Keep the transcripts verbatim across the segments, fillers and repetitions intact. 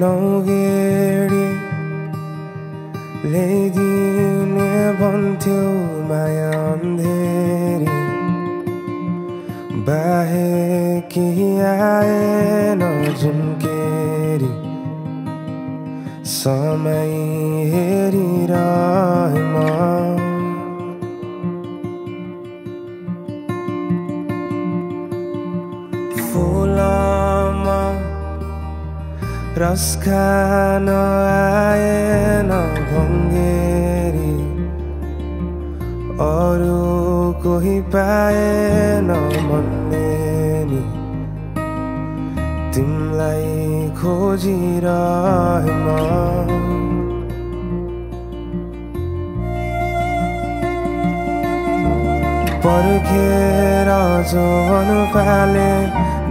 Naugedi lady ne banthyo maya andheri bahe ki aaye na jhumkeri samay heri rahma रस खान आए न भंगेरी और कोई पाए न मन्नेरी तिमलाई खोजी रहमा पर्खेर जोन पाले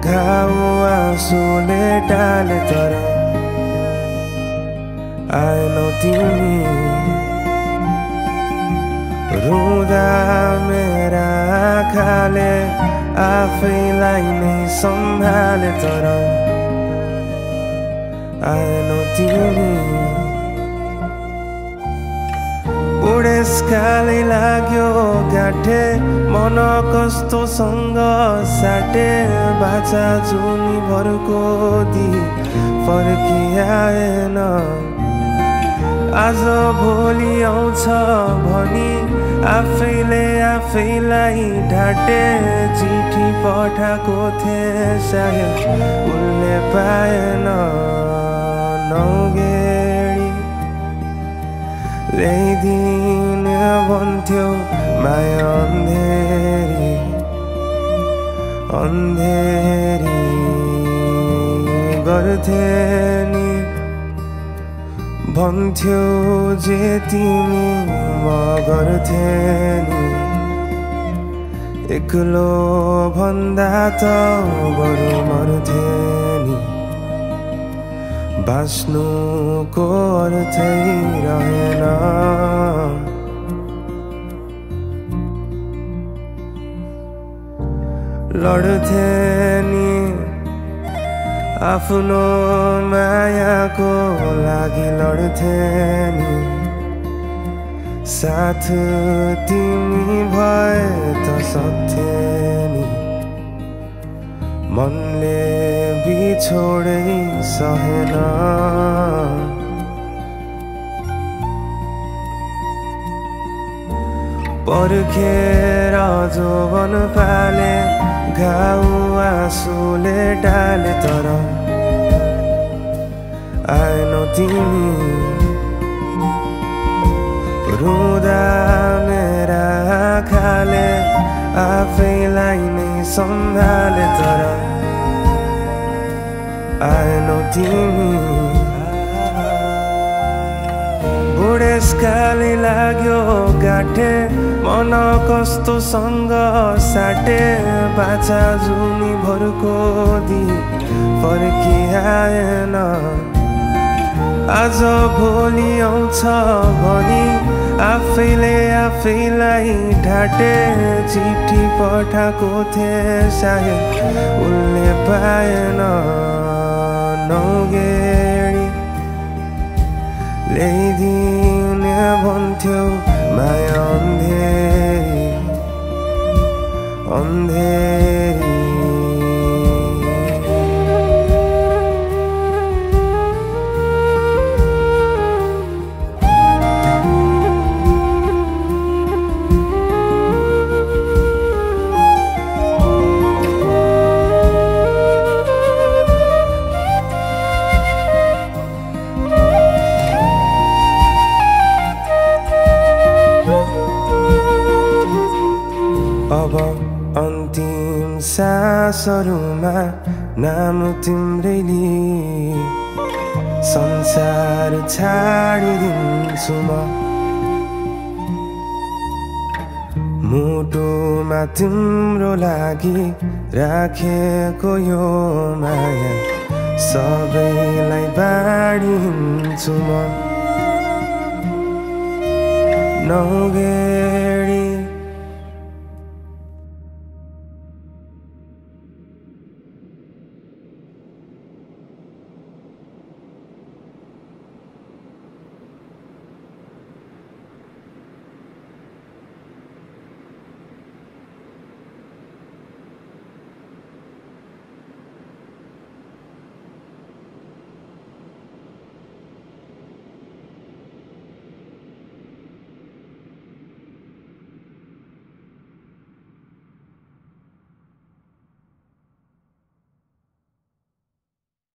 घाउ आँसुले डाले तर आएनौ तिमी रुदा मेरा आँखाले आफैलाई नै सम्हाले तर आएनौ तिमी बुढेसकालै लाग्यो गाठे मन कस्तो सँग साटे बाचा जुनी भरको दि फर्किआएन आज भोलि आउँछ भनी आफैले आफैलाई ढाटे चिठी पठाएको थिए सायद उनले पाएन नौगेडी ल्याइदिने भन्थ्यो माया अन्धेरी अन्धेरी गर्थे नि भन्थ्यो जे तिमी म गर्थे नि एक्लो भन्दा त बरु मर्थे नि बाँच्नुको अर्थै रहेन लड्थे नि आफ्नो मायाको लागि लड्थे नि साथ तिमी भए त सक्थे नि मनले बिछोडै सहेन पर्खेर जोवन पाले घाउ आँसुले डाले तर आएनौ तिमी रुदा मेरा आँखाले आफैलाई नै सम्हाले तर आएनौ तिमी बुढेसकालै लाग्यो गाठे मन कस्तो सँग साटे बाचा जुनी भरको दि फर्किआएन आज भोलि आउँछ भनी आफैले आफैलाई ढाटे चिठी पठाएको थिए सायद उनले पाएन नौगेडी ल्याइदिने भन्थ्यो माया अन्धेरी अन्धेरी। अब अन्तिम सासहरूमा नाम तिम्रै लिई संसार छाडिदिन्छु म मुटुमा तिम्रो लागि राखेको यो माया सबैलाई बाँडिदिन्छु म नौगेडी